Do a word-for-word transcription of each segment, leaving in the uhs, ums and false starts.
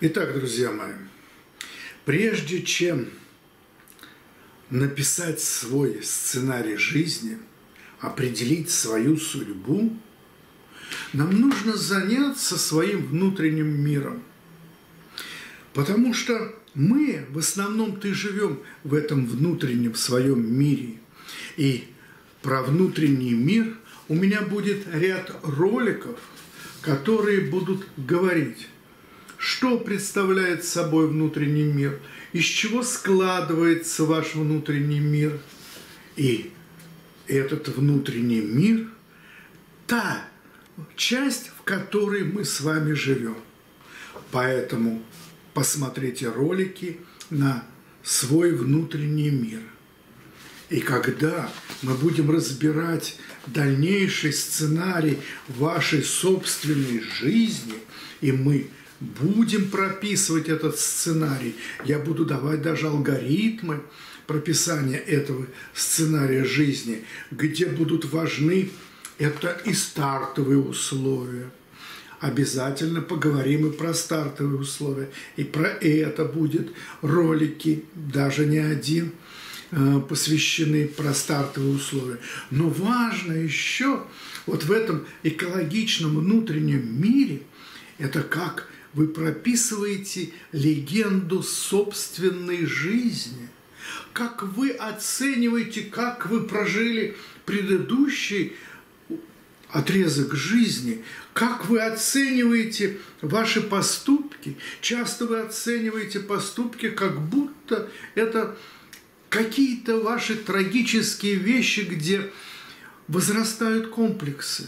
Итак, друзья мои, прежде чем написать свой сценарий жизни, определить свою судьбу, нам нужно заняться своим внутренним миром. Потому что мы, в основном-то и живем в этом внутреннем своем мире. И про внутренний мир у меня будет ряд роликов, которые будут говорить, что представляет собой внутренний мир, из чего складывается ваш внутренний мир. И этот внутренний мир – та часть, в которой мы с вами живем. Поэтому посмотрите ролики на свой внутренний мир. И когда мы будем разбирать дальнейший сценарий вашей собственной жизни, и мы будем прописывать этот сценарий, я буду давать даже алгоритмы прописания этого сценария жизни, где будут важны это и стартовые условия. Обязательно поговорим и про стартовые условия, и про это будет ролики, даже не один, посвящены про стартовые условия. Но важно еще вот в этом экологичном внутреннем мире, это как вы прописываете легенду собственной жизни, как вы оцениваете, как вы прожили предыдущий отрезок жизни, как вы оцениваете ваши поступки. Часто вы оцениваете поступки, как будто это какие-то ваши трагические вещи, где возрастают комплексы.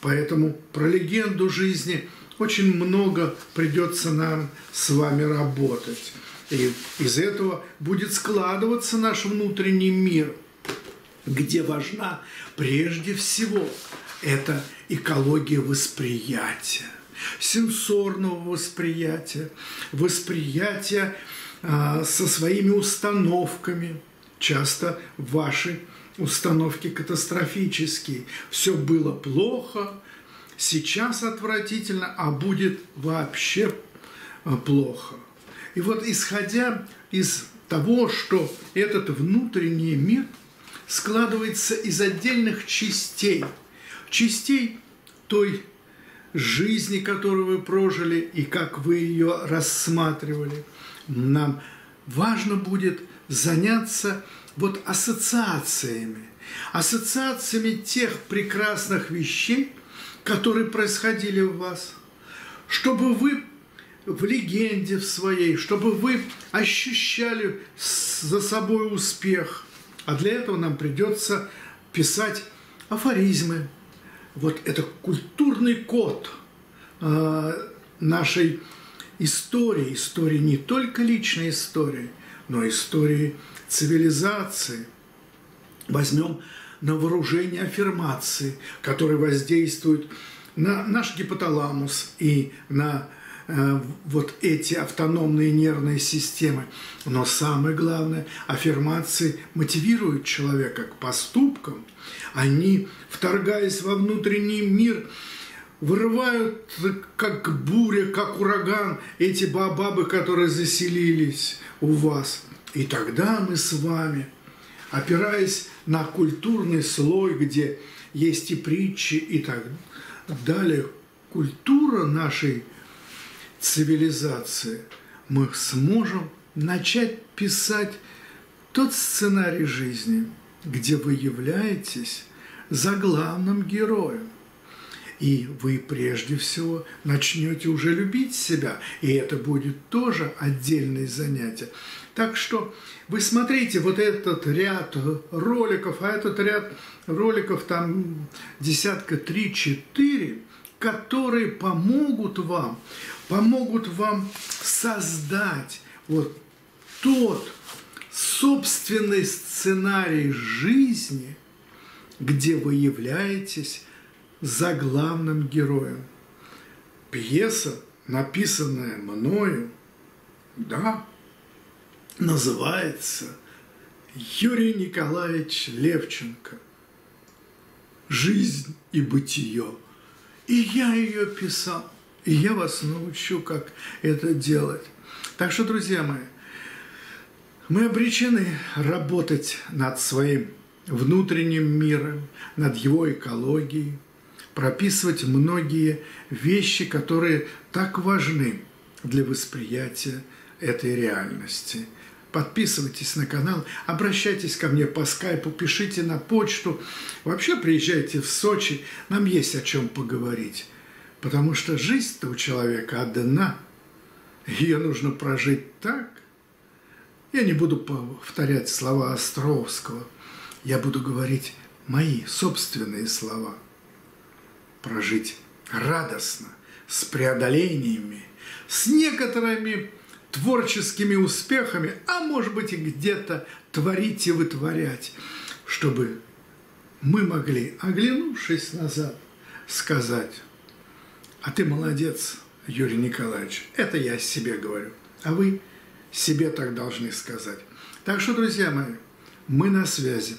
Поэтому про легенду жизни очень много придется нам с вами работать. И из этого будет складываться наш внутренний мир, где важна прежде всего это экология восприятия, сенсорного восприятия, восприятия э, со своими установками. Часто ваши установки катастрофические. Все было плохо, сейчас отвратительно, а будет вообще плохо. И вот исходя из того, что этот внутренний мир складывается из отдельных частей, частей той жизни, которую вы прожили и как вы ее рассматривали, нам важно будет заняться вот ассоциациями, ассоциациями тех прекрасных вещей, которые происходили у вас, чтобы вы в легенде в своей, чтобы вы ощущали за собой успех. А для этого нам придется писать афоризмы. Вот это культурный код нашей истории, истории не только личной истории, но и истории цивилизации. Возьмем на вооружение аффирмации, которые воздействуют на наш гипоталамус и на э, вот эти автономные нервные системы. Но самое главное, аффирмации мотивируют человека к поступкам. Они, вторгаясь во внутренний мир, вырывают как буря, как ураган эти баобабы, которые заселились у вас. И тогда мы с вами, опираясь на культурный слой, где есть и притчи, и так далее, культура нашей цивилизации, мы сможем начать писать тот сценарий жизни, где вы являетесь заглавным героем. И вы прежде всего начнете уже любить себя, и это будет тоже отдельное занятие. Так что вы смотрите вот этот ряд роликов, а этот ряд роликов там десятка три-четыре, которые помогут вам, помогут вам создать вот тот собственный сценарий жизни, где вы являетесь заглавным героем. Пьеса, написанная мною, да, называется «Юрий Николаевич Левченко. Жизнь и бытие». И я ее писал. И я вас научу, как это делать. Так что, друзья мои, мы обречены работать над своим внутренним миром, над его экологией, прописывать многие вещи, которые так важны для восприятия этой реальности. Подписывайтесь на канал, обращайтесь ко мне по скайпу, пишите на почту. Вообще приезжайте в Сочи, нам есть о чем поговорить. Потому что жизнь-то у человека одна, ее нужно прожить так. Я не буду повторять слова Островского, я буду говорить мои собственные слова. Прожить радостно, с преодолениями, с некоторыми творческими успехами, а может быть и где-то творить и вытворять, чтобы мы могли, оглянувшись назад, сказать: а ты молодец, Юрий Николаевич, это я себе говорю, а вы себе так должны сказать. Так что, друзья мои, мы на связи.